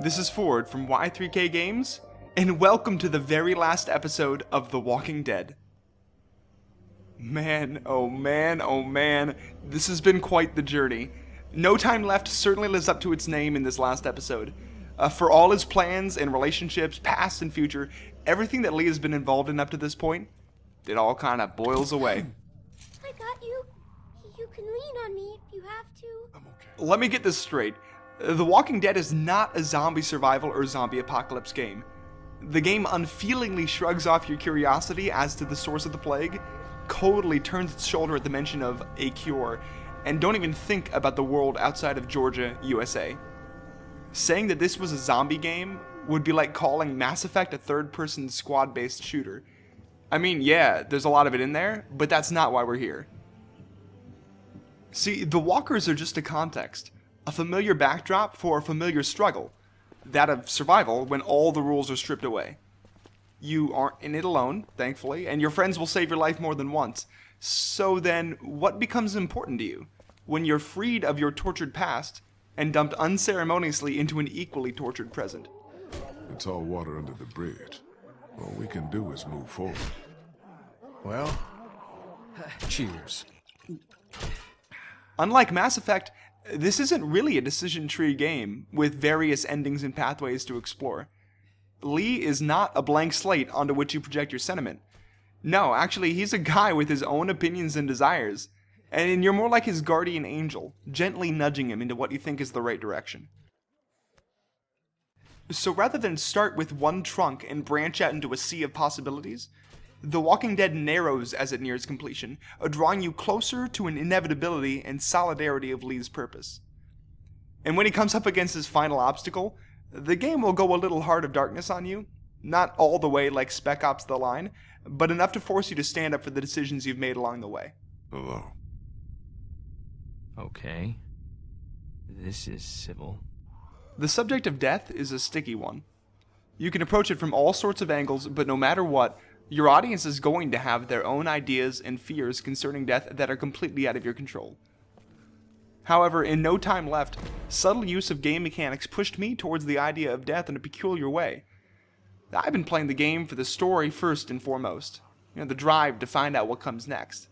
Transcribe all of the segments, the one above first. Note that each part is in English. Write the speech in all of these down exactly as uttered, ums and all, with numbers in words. This is Ford from Y three K Games, and welcome to the very last episode of The Walking Dead. Man, oh man, oh man, this has been quite the journey. No Time Left certainly lives up to its name in this last episode. Uh, for all his plans and relationships, past and future, everything that Lee has been involved in up to this point, it all kind of boils away. I got you. You can lean on me if you have to. I'm okay. Let me get this straight. The Walking Dead is not a zombie survival or zombie apocalypse game. The game unfeelingly shrugs off your curiosity as to the source of the plague, coldly turns its shoulder at the mention of a cure, and don't even think about the world outside of Georgia, U S A. Saying that this was a zombie game would be like calling Mass Effect a third-person squad-based shooter. I mean, yeah, there's a lot of it in there, but that's not why we're here. See, the walkers are just a context. A familiar backdrop for a familiar struggle, that of survival when all the rules are stripped away. You aren't in it alone, thankfully, and your friends will save your life more than once. So then, what becomes important to you when you're freed of your tortured past and dumped unceremoniously into an equally tortured present? It's all water under the bridge. All we can do is move forward. Well, cheers. Unlike Mass Effect, this isn't really a decision tree game with various endings and pathways to explore. Lee is not a blank slate onto which you project your sentiment. No, actually, he's a guy with his own opinions and desires, and you're more like his guardian angel, gently nudging him into what you think is the right direction. So rather than start with one trunk and branch out into a sea of possibilities, The Walking Dead narrows as it nears completion, drawing you closer to an inevitability and solidarity of Lee's purpose. And when he comes up against his final obstacle, the game will go a little Heart of Darkness on you, not all the way like Spec Ops The Line, but enough to force you to stand up for the decisions you've made along the way. Hello. Okay. This is civil. The subject of death is a sticky one. You can approach it from all sorts of angles, but no matter what, your audience is going to have their own ideas and fears concerning death that are completely out of your control. However, in No Time Left, subtle use of game mechanics pushed me towards the idea of death in a peculiar way. I've been playing the game for the story first and foremost, you know, the drive to find out what comes next.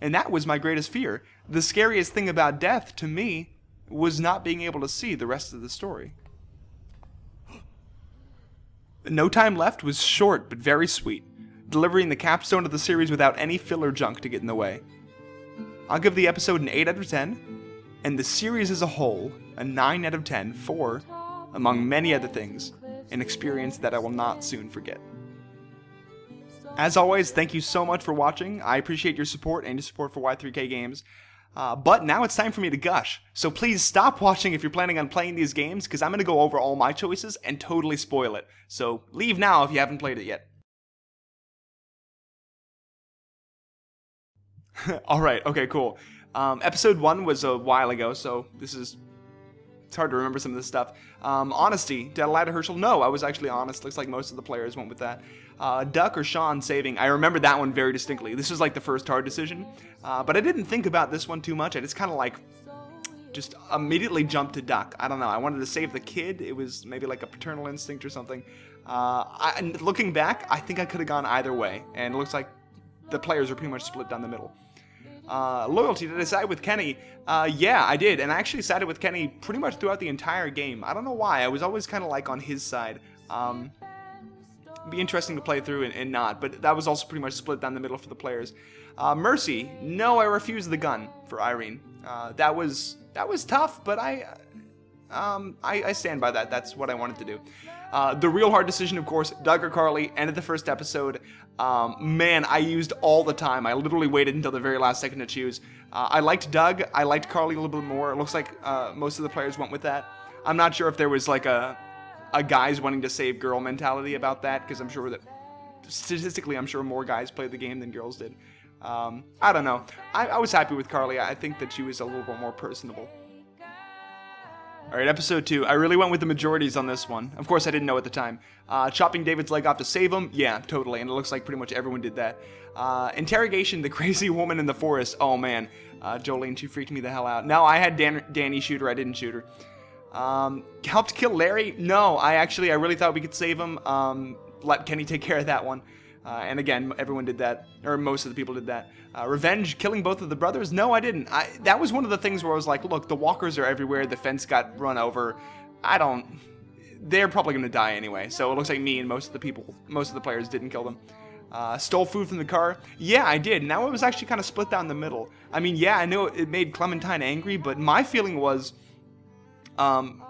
And that was my greatest fear. The scariest thing about death, to me, was not being able to see the rest of the story. No Time Left was short but very sweet, delivering the capstone of the series without any filler junk to get in the way. I'll give the episode an eight out of ten, and the series as a whole a nine out of ten for, among many other things, an experience that I will not soon forget. As always, thank you so much for watching. I appreciate your support and your support for Y three K Games. Uh, but now it's time for me to gush, so please stop watching if you're planning on playing these games, because I'm going to go over all my choices and totally spoil it. So leave now if you haven't played it yet. Alright, okay, cool. Um, episode one was a while ago, so this is... it's hard to remember some of this stuff. Um, honesty. Did I lie to Herschel? No, I was actually honest. Looks like most of the players went with that. Uh, Duck or Sean saving. I remember that one very distinctly. This was like the first hard decision. Uh, but I didn't think about this one too much. I just kind of like... just immediately jumped to Duck. I don't know. I wanted to save the kid. It was maybe like a paternal instinct or something. Uh, I, looking back, I think I could have gone either way. And it looks like the players are pretty much split down the middle. Uh, loyalty, did I side with Kenny? Uh, yeah, I did, and I actually sided with Kenny pretty much throughout the entire game. I don't know why, I was always kind of like on his side. Um, it'd be interesting to play through and, and not, but that was also pretty much split down the middle for the players. Uh, Mercy, no, I refused the gun for Irene. Uh, that was that was tough, but I, um, I, I stand by that. That's what I wanted to do. Uh, the real hard decision, of course, Doug or Carly, end of the first episode. Um, man, I used all the time. I literally waited until the very last second to choose. Uh, I liked Doug. I liked Carly a little bit more. It looks like uh, most of the players went with that. I'm not sure if there was like a, a guys wanting to save girl mentality about that, because I'm sure that statistically, I'm sure more guys played the game than girls did. Um, I don't know. I, I was happy with Carly. I think that she was a little bit more personable. Alright, episode two. I really went with the majorities on this one. Of course, I didn't know at the time. Uh, chopping David's leg off to save him? Yeah, totally. And it looks like pretty much everyone did that. Uh, interrogation, the crazy woman in the forest. Oh, man. Uh, Jolene, she freaked me the hell out. No, I had Dan Danny shoot her. I didn't shoot her. Um, helped kill Larry? No, I actually, I really thought we could save him. Um, let Kenny take care of that one. Uh, and again, everyone did that, or most of the people did that. Uh, revenge, killing both of the brothers? No, I didn't. I, that was one of the things where I was like, look, the walkers are everywhere, the fence got run over. I don't, they're probably going to die anyway. So it looks like me and most of the people, most of the players didn't kill them. Uh, stole food from the car? Yeah, I did. Now it was actually kind of split down the middle. I mean, yeah, I know it made Clementine angry, but my feeling was, um,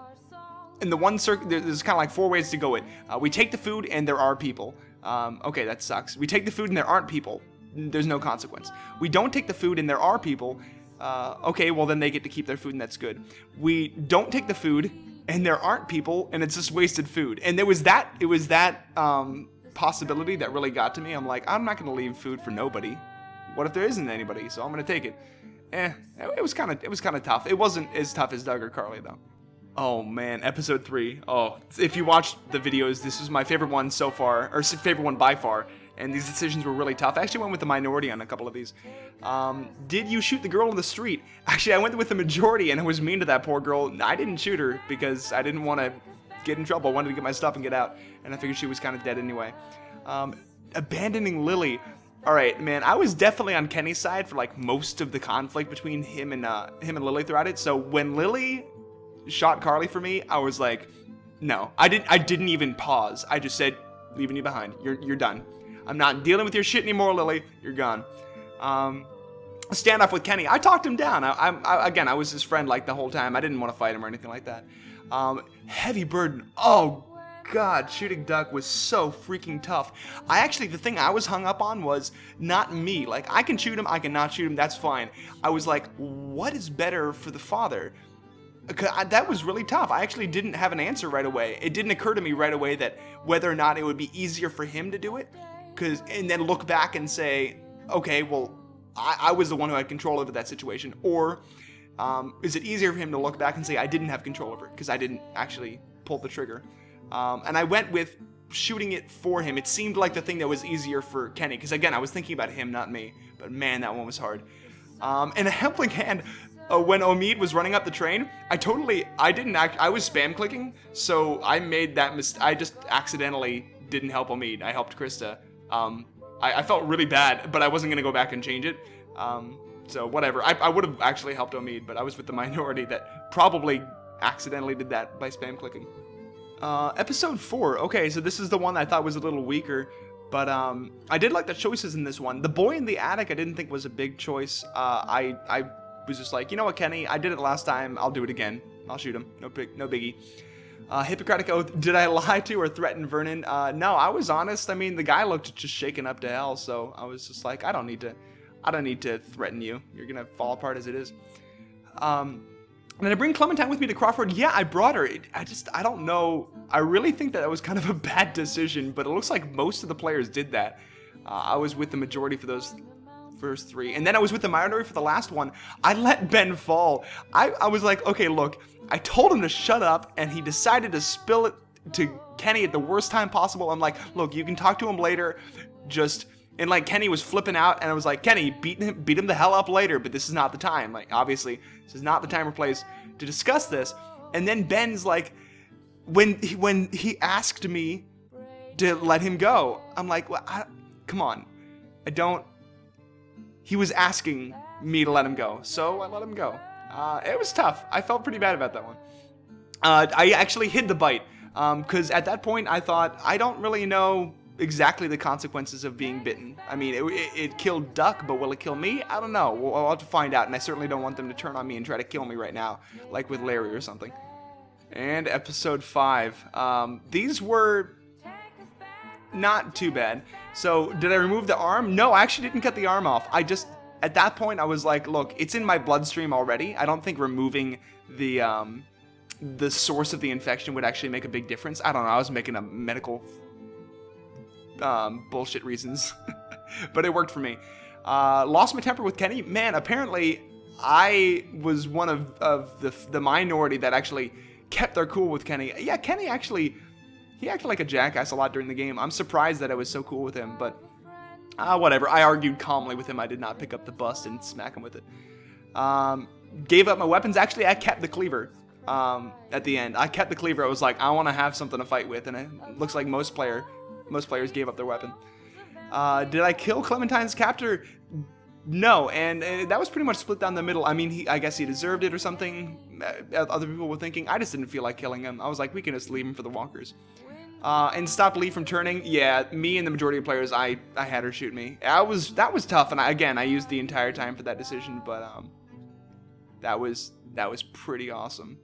in the one circle, there's kind of like four ways to go it. Uh, we take the food and there are people. Um, okay, that sucks. We take the food and there aren't people. There's no consequence. We don't take the food and there are people. Uh, okay, well then they get to keep their food and that's good. We don't take the food and there aren't people and it's just wasted food. And there was that, it was that um, possibility that really got to me. I'm like, I'm not going to leave food for nobody. What if there isn't anybody? So I'm going to take it. Eh, it was kind of, it was kind of tough. It wasn't as tough as Doug or Carly though. Oh man, episode three. Oh, if you watched the videos, this was my favorite one so far, or favorite one by far, and these decisions were really tough. I actually went with the minority on a couple of these. Um, did you shoot the girl in the street? Actually, I went with the majority, and I was mean to that poor girl. I didn't shoot her because I didn't want to get in trouble. I wanted to get my stuff and get out, and I figured she was kind of dead anyway. Um, abandoning Lily. All right, man, I was definitely on Kenny's side for like most of the conflict between him and, uh, him and Lily throughout it, so when Lily shot Carly for me, I was like, no, I didn't, I didn't even pause. I just said, leaving you behind. You're, you're done. I'm not dealing with your shit anymore, Lily. You're gone. Um, standoff with Kenny. I talked him down. I, I, I, again, I was his friend like the whole time. I didn't want to fight him or anything like that. Um, heavy burden. Oh God, shooting Doug was so freaking tough. I actually, the thing I was hung up on was not me. Like I can shoot him. I can not shoot him. That's fine. I was like, what is better for the father? That was really tough. I actually didn't have an answer right away. It didn't occur to me right away that whether or not it would be easier for him to do it, cause, and then look back and say, okay, well, I, I was the one who had control over that situation, or um, is it easier for him to look back and say I didn't have control over it because I didn't actually pull the trigger? Um, and I went with shooting it for him. It seemed like the thing that was easier for Kenny, because again, I was thinking about him, not me, but man, that one was hard. Um, and a helping hand. Uh, when Omid was running up the train, I totally, I didn't act, I was spam clicking, so I made that mistake. I just accidentally didn't help Omid. I helped Christa. Um, I, I felt really bad, but I wasn't going to go back and change it. Um, so whatever. I, I would have actually helped Omid, but I was with the minority that probably accidentally did that by spam clicking. Uh, episode four. Okay, so this is the one I thought was a little weaker. But um, I did like the choices in this one. The boy in the attic I didn't think was a big choice. Uh, I... I was just like, you know what, Kenny, I did it last time, I'll do it again. I'll shoot him. No big, no biggie. Uh, Hippocratic Oath, did I lie to or threaten Vernon? Uh, no, I was honest. I mean, the guy looked just shaken up to hell, so I was just like, I don't need to, I don't need to threaten you. You're gonna fall apart as it is. Um, and I bring Clementine with me to Crawford. Yeah, I brought her. It, I just, I don't know. I really think that that was kind of a bad decision, but it looks like most of the players did that. Uh, I was with the majority for those first three, and then I was with the minority for the last one. I let Ben fall. I, I was like, okay, look, I told him to shut up, and he decided to spill it to Kenny at the worst time possible. I'm like, look, you can talk to him later, just, and like Kenny was flipping out, and I was like, Kenny, beat him, beat him the hell up later, but this is not the time. Like, obviously, this is not the time or place to discuss this. And then Ben's like, when he, when he asked me to let him go, I'm like, well, I, come on, I don't. He was asking me to let him go, so I let him go. Uh, it was tough. I felt pretty bad about that one. Uh, I actually hid the bite, because um, at that point I thought, I don't really know exactly the consequences of being bitten. I mean, it, it, it killed Duck, but will it kill me? I don't know. We'll, we'll have to find out, and I certainly don't want them to turn on me and try to kill me right now, like with Larry or something. And episode five. Um, these were not too bad. So, did I remove the arm? No, I actually didn't cut the arm off. I just, at that point, I was like, look, it's in my bloodstream already. I don't think removing the um, the source of the infection would actually make a big difference. I don't know, I was making up medical um, bullshit reasons. But it worked for me. Uh, lost my temper with Kenny. Man, apparently, I was one of, of the, the minority that actually kept their cool with Kenny. Yeah, Kenny actually... He acted like a jackass a lot during the game. I'm surprised that I was so cool with him, but uh, whatever. I argued calmly with him. I did not pick up the bust and smack him with it. Um, gave up my weapons. Actually, I kept the cleaver. um, at the end. I kept the cleaver. I was like, I want to have something to fight with, and it looks like most player, most players gave up their weapon. Uh, did I kill Clementine's captor? No, and uh, that was pretty much split down the middle. I mean, he, I guess he deserved it or something, uh, other people were thinking. I just didn't feel like killing him. I was like, we can just leave him for the walkers. Uh, and stop Lee from turning. Yeah, me and the majority of players, I, I had her shoot me. I was that was tough, and I, again, I used the entire time for that decision, but um, that was that was pretty awesome.